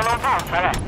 Yellow house, correct.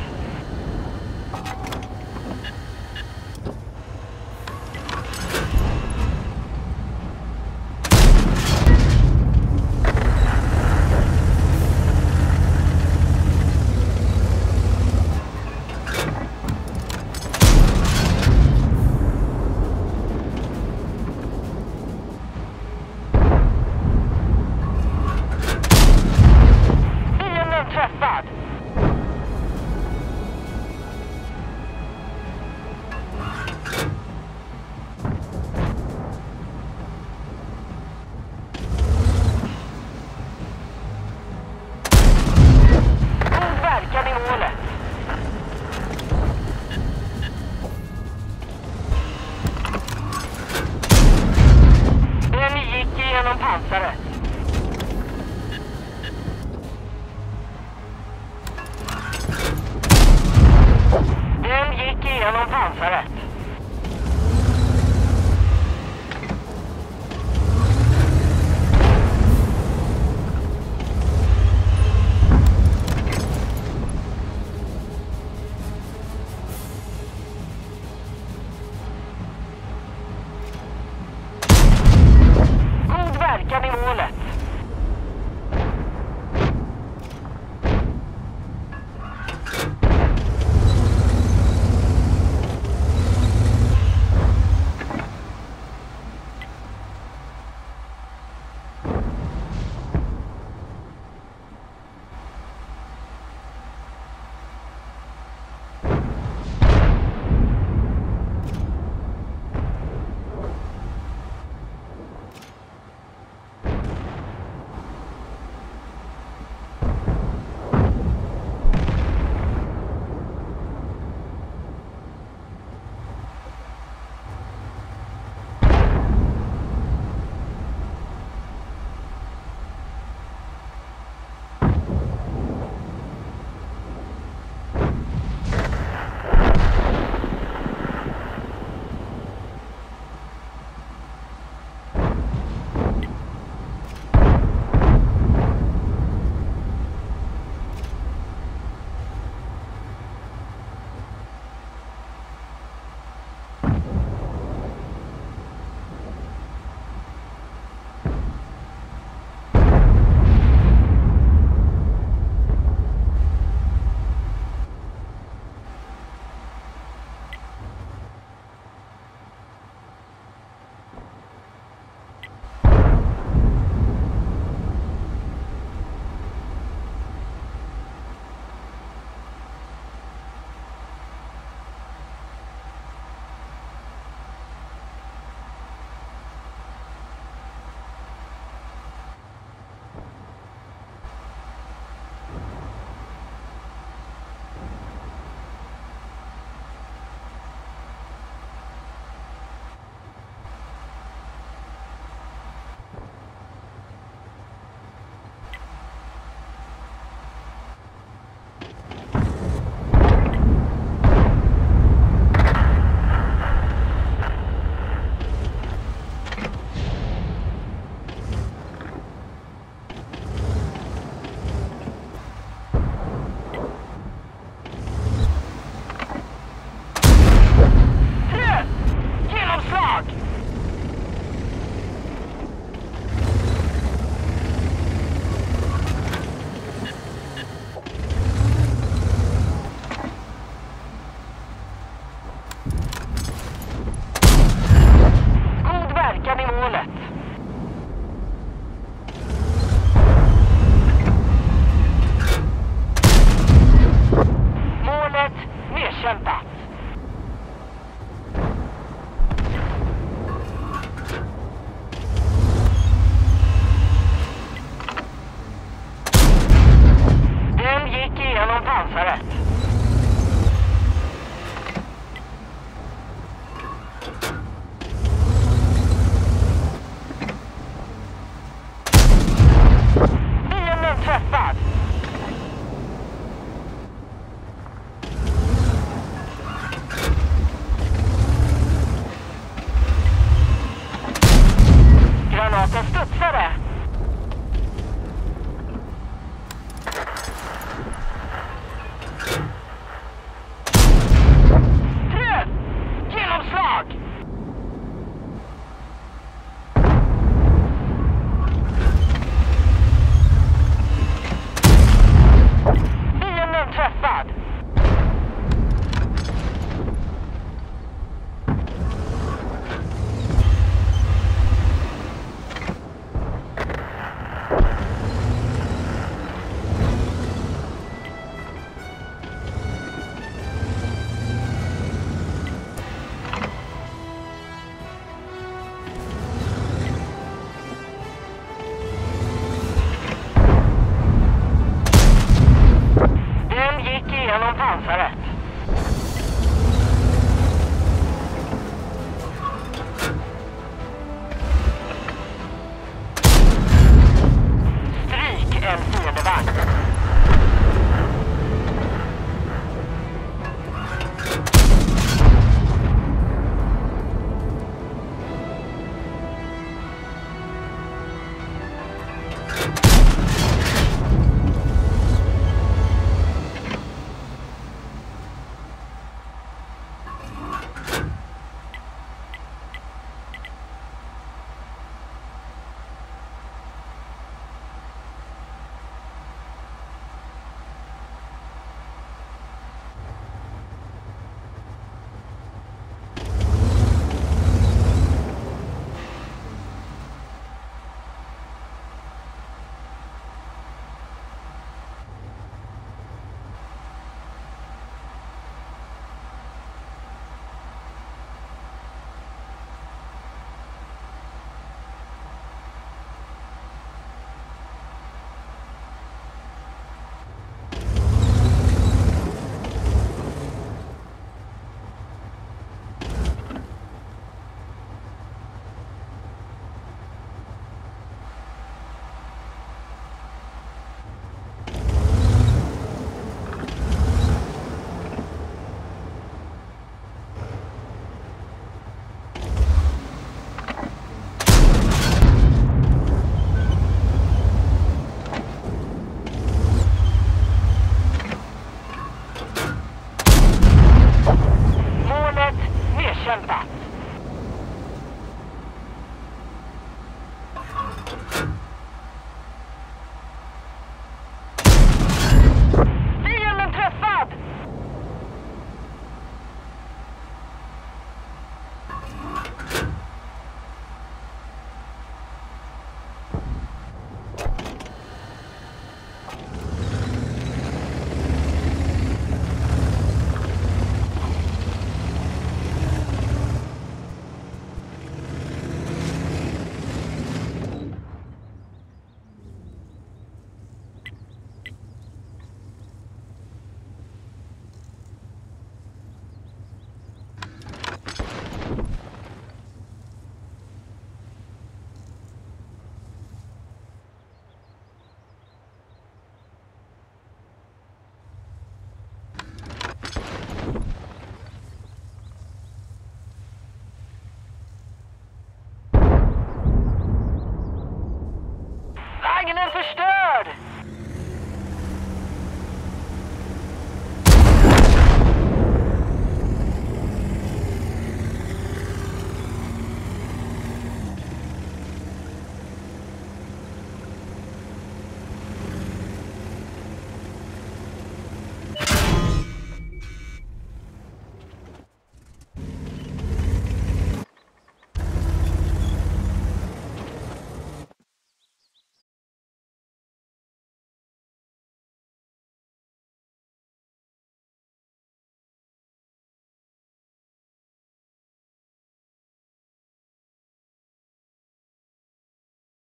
advance.